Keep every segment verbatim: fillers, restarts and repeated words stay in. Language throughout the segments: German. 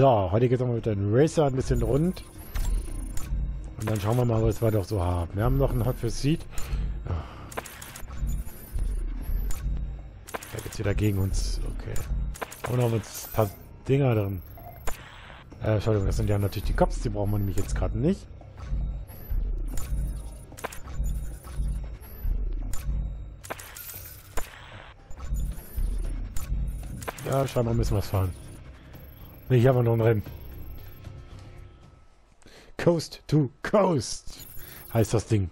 So, heute geht es mal mit den Racer ein bisschen rund. Und dann schauen wir mal, was wir doch so haben. Wir haben noch einen Hot Pursuit. Da geht es wieder gegen uns. Okay. Haben wir noch ein paar Dinger drin. Äh, Entschuldigung, das sind ja natürlich die Cops. Die brauchen wir nämlich jetzt gerade nicht. Ja, scheinbar müssen wir es fahren. Ne, hier haben wir noch ein Rennen. Coast to Coast heißt das Ding.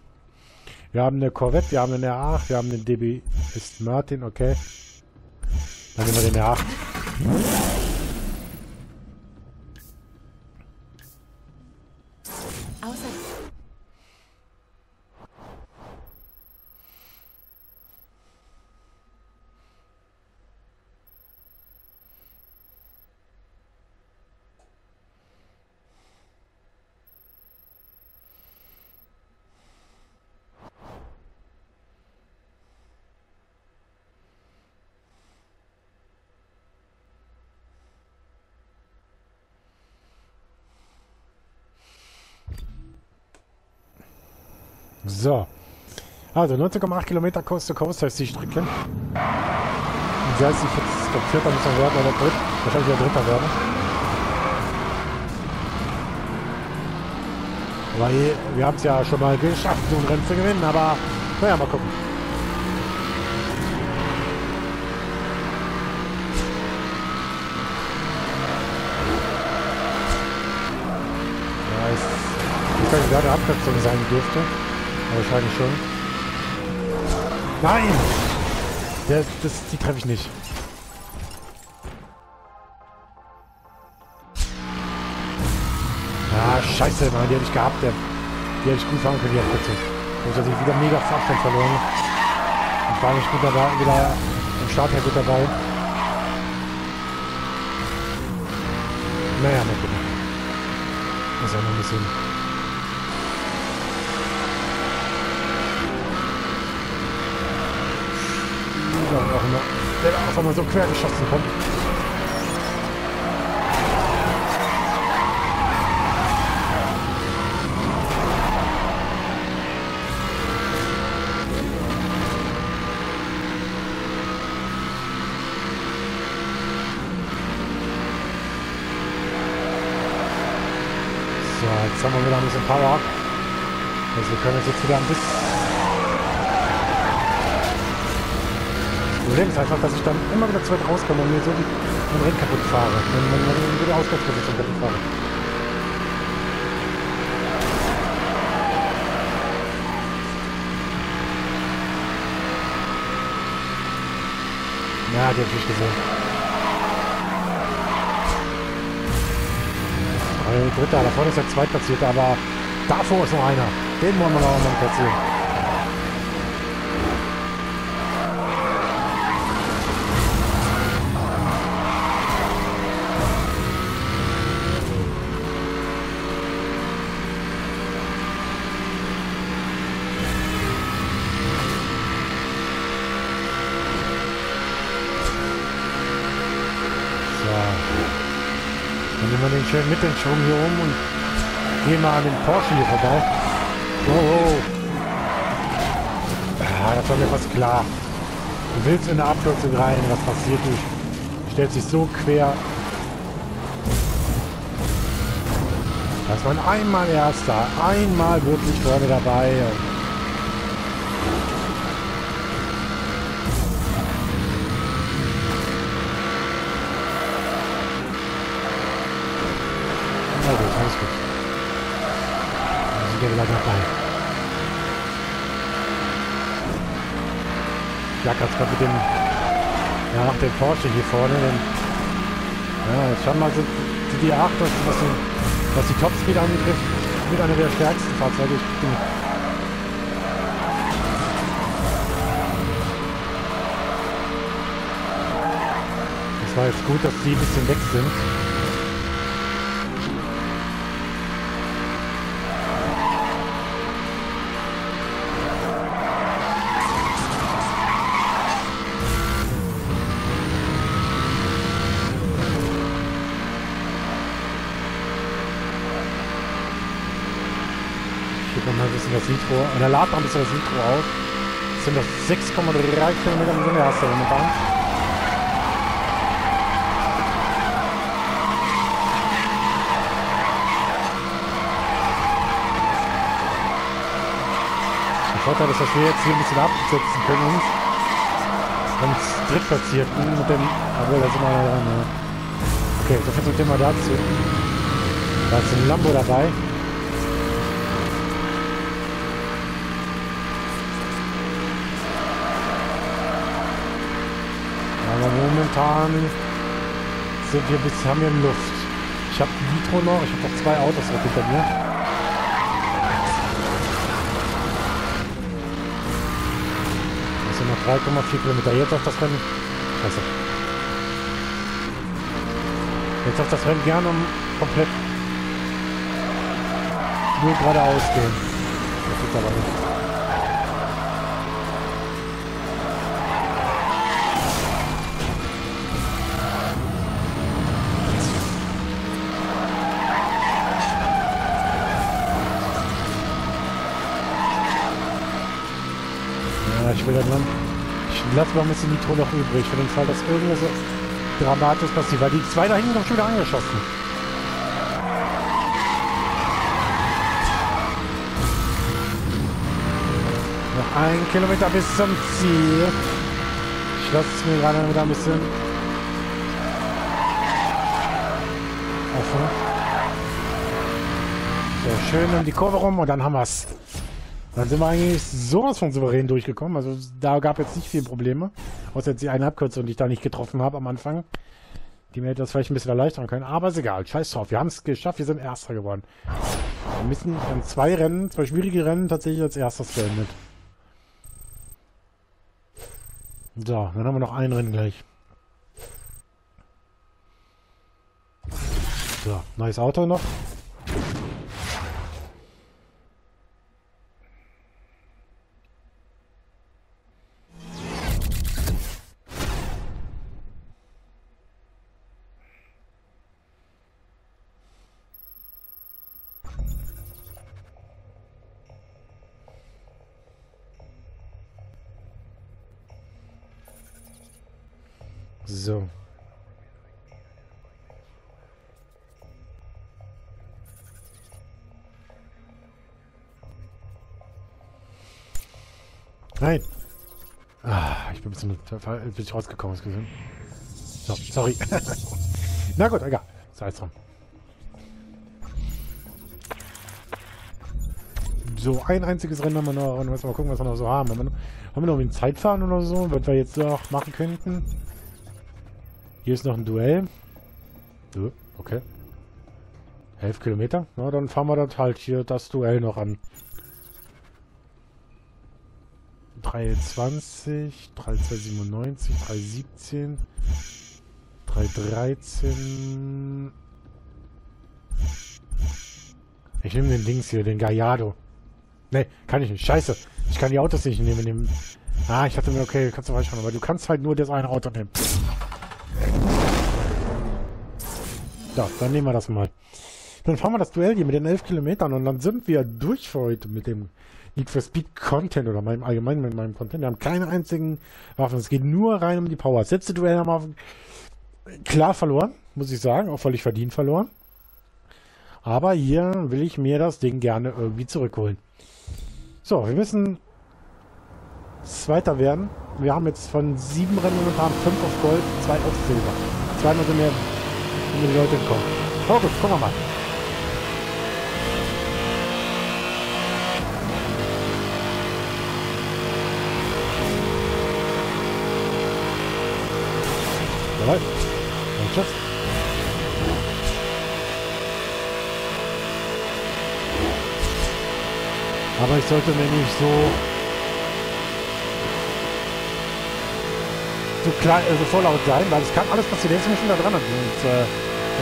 Wir haben eine Corvette, wir haben eine R acht, wir haben den D B ist Martin, okay. Dann nehmen wir den R acht. So, also neunzehn Komma acht Kilometer Coast to Coast heißt die Strecke. Sie heißt nicht jetzt der Vierter muss man werden oder Dritt, wahrscheinlich der Dritter werden. Weil wir haben es ja schon mal geschafft, so ein Rennen zu gewinnen, aber naja, mal gucken. Ja, ist, ich weiß nicht, wer eine Abkürzung sein dürfte. Wahrscheinlich schon. Nein! Der, das, die treffe ich nicht. Ah, scheiße, Mann, die hätte ich gehabt. Der, die hätte ich gut fahren können, die Abkürzung. Und jetzt habe ich wieder mega Fahrstand verloren. Und war nicht gut dabei, wieder im Start her gut dabei. Naja, mal gucken. Das ist ja noch ein bisschen... Auch immer, der auch immer so quer geschossen kommt. So, jetzt haben wir wieder ein bisschen Power. Also wir können uns jetzt wieder ein bisschen... Das Problem ist einfach, dass ich dann immer wieder zu weit rauskomme und mir so den Rad kaputt fahre. Wenn man so die Ausgangsposition kaputt fahre. Na, die hab ich gesehen. Der Dritter, da vorne ist der Zweitplatzierte, aber davor ist noch einer. Den wollen wir noch einmal platzieren. Schön mit den Schwung hier um und gehen mal an den Porsche hier vorbei. Oh, oh. Ah, das war mir fast klar. Du willst in der Abkürzung rein, was passiert nicht? Du stellst dich so quer. Dass man einmal Erster, einmal wirklich vorne dabei. Alles gut. Wir sind ja gleich dabei. Ja, ganz gerade mit dem... Ja, nach dem Porsche hier vorne. Denn, ja, jetzt schauen wir mal, sind die acht, was, was die Topspeed angetrifft, mit einer der stärksten Fahrzeuge. Ich bin, das war jetzt gut, dass die ein bisschen weg sind. Hier kommt ein bisschen das Nitro. Und er ladet noch ein bisschen das Nitro auf. Das sind doch sechs Komma drei Kilometer im Sinne, hast du momentan. Der Vorteil ist, dass wir jetzt hier ein bisschen absetzen können. Vom Drittplatzierten mit dem... Obwohl, da sind wir ja dran, ne? Okay, so viel zum Thema dazu. Da ist ein Lambo dabei. Aber momentan sind wir bis, haben wir Luft. Ich habe Nitro noch, ich habe noch zwei Autos noch hinter mir. Das sind noch drei Komma vier Kilometer. Jetzt auf das Rennen. Scheiße. Jetzt auf das Rennen gerne um komplett nur geradeaus gehen. Das geht aber nicht. Ich will dann, ich lasse mal ein bisschen Nitro noch übrig, für den Fall, dass irgendwas Dramatisches passiert, weil die zwei da hinten noch schon wieder angeschossen. Noch ein Kilometer bis zum Ziel. Ich lasse es mir gerade wieder ein bisschen offen. So, schön um die Kurve rum und dann haben wir es. Dann sind wir eigentlich sowas von souverän durchgekommen. Also da gab es jetzt nicht viele Probleme. Außer jetzt die eine Abkürzung, die ich da nicht getroffen habe am Anfang. Die mir das vielleicht ein bisschen erleichtern können. Aber ist egal. Scheiß drauf. Wir haben es geschafft. Wir sind Erster geworden. Wir müssen an zwei Rennen, zwei schwierige Rennen tatsächlich als Erstes beendet. So, dann haben wir noch ein Rennen gleich. So, neues Auto noch. So. Nein. Ah, ich bin ein bisschen bin ich rausgekommen, ist gesehen. So, sorry. Na gut, egal. Sei es drum. So, ein einziges Rennen haben wir noch. Und müssen wir mal gucken, was wir noch so haben. Haben wir noch, haben wir noch ein Zeitfahren oder so, was wir jetzt noch machen könnten? Hier ist noch ein Duell. Okay. elf Kilometer. Na, dann fahren wir das halt hier das Duell noch an. drei Komma zwanzig, drei Komma zwei neun sieben, drei Komma siebzehn, drei Komma dreizehn. Ich nehme den Dings hier, den Gallardo. Ne, kann ich nicht. Scheiße. Ich kann die Autos nicht nehmen. nehmen. Ah, ich dachte mir, okay, kannst du falsch machen, aber du kannst halt nur das eine Auto nehmen. Ja, dann nehmen wir das mal. Dann fahren wir das Duell hier mit den elf Kilometern und dann sind wir durch für heute mit dem Need for Speed Content oder meinem allgemeinen mit meinem Content. Wir haben keine einzigen Waffen. Es geht nur rein um die Power. Das letzte Duell haben wir klar verloren, muss ich sagen. Auch völlig verdient verloren. Aber hier will ich mir das Ding gerne irgendwie zurückholen. So, wir müssen Zweiter werden. Wir haben jetzt von sieben Rennen momentan fünf auf Gold, zwei auf Silber. Zweimal sind wir die Leute kommen. Oh gut, gucken wir mal. Jawohl. Und tschüss. Aber ich sollte mir nicht so so klein, so vorlaut sein, weil es kann alles passieren. Jetzt sind wir schon da dran und äh,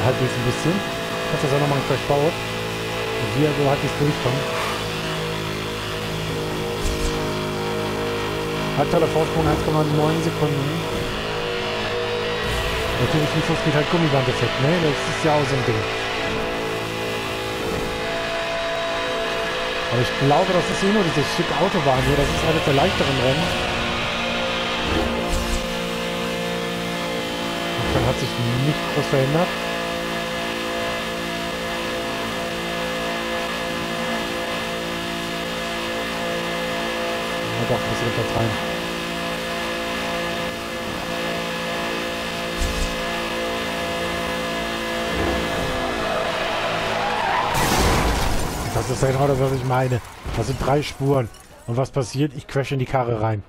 halbwegs ein bisschen. Ich hoffe, dass er nochmal gleich baut. Und wir so halbwegs durchkommen. Halbtaler Vorsprung, eins Komma neun Sekunden. Natürlich nicht so viel halt Gummiband-Effekt, ne? Das ist ja auch so ein Ding. Aber ich glaube, das ist eh nur dieses schicke Autobahn hier. Das ist eines der leichteren Rennen. Und dann hat sich nicht groß verändert. Ja, doch, das wird jetzt rein. Das ist genau das, was ich meine. Das sind drei Spuren. Und was passiert? Ich crash in die Karre rein.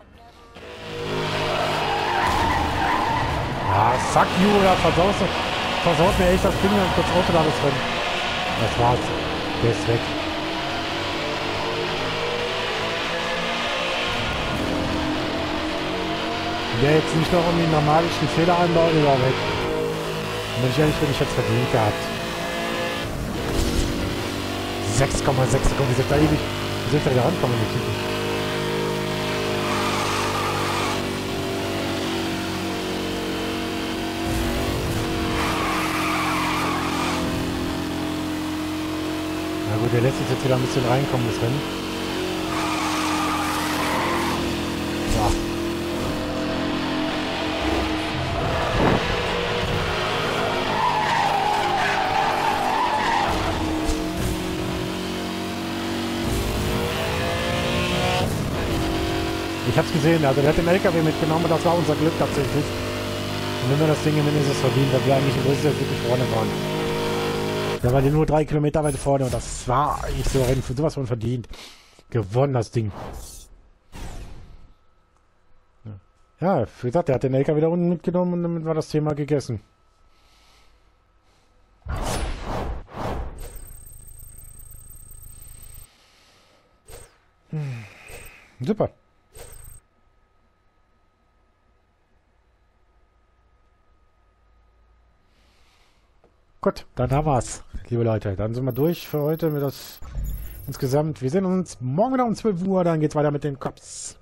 Ah, fuck you, oder versaut, versaut mir echt das Ding, dann kurz Autoladen drin. Das war's. Der ist weg. Der jetzt nicht noch um den normalischen Fehler einbaut, der war weg. Und wenn ich ehrlich bin, ich hätte es verdient gehabt. sechs Komma sechs Sekunden, wie soll ich da ewig, wie soll ich da wieder rankommen? Na gut, der lässt uns jetzt wieder ein bisschen reinkommen, das Rennen. Ja. Ich hab's gesehen, also der hat den L K W mitgenommen und das war unser Glück tatsächlich. Und wenn wir das Ding mindestens verdienen, weil wir eigentlich im Rüssel wirklich vorne waren. Da waren wir nur drei Kilometer weit vorne und das war eigentlich so ein sowas von verdient. Gewonnen das Ding. Ja, wie gesagt, der hat den L K W da unten mitgenommen und damit war das Thema gegessen. Hm. Super. Gut, dann haben wir's, liebe Leute. Dann sind wir durch für heute mit das insgesamt. Wir sehen uns morgen wieder um zwölf Uhr. Dann geht's weiter mit den Cops.